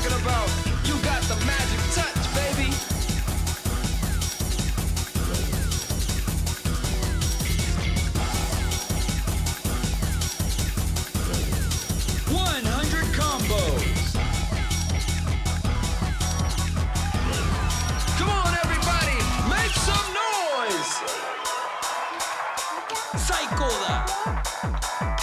talking about. You got the magic touch, baby.最高だ